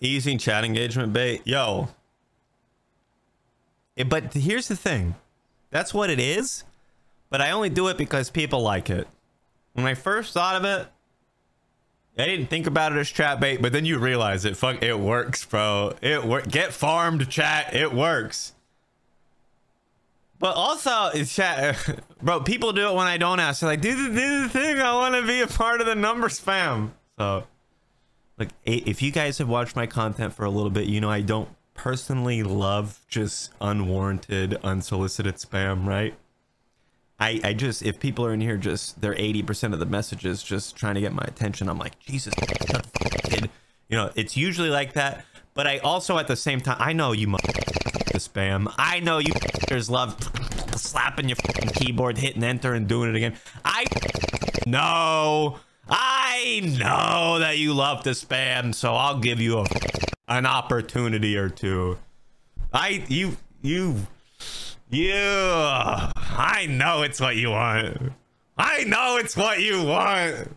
Easy chat engagement bait. Yo. But here's the thing. That's what it is. But I only do it because people like it. When I first thought of it, I didn't think about it as trap bait, but then you realize it. Fuck, it works, bro. It works. Get farmed, chat. It works. But also, it's chat, bro. People do it when I don't ask. They're like, do the thing. I want to be a part of the number spam. So, like, if you guys have watched my content for a little bit, you know I don't personally love just unwarranted, unsolicited spam, right? I just, if people are in here, just they're 80% of the messages just trying to get my attention, I'm like, Jesus, shut the fuck up, kid. You know, it's usually like that. But I also, at the same time, I know you motherfuckers spam. I know you motherfuckers love slapping your fucking keyboard, hitting enter and doing it again. I know that you love to spam, so I'll give you an opportunity or two. I know it's what you want.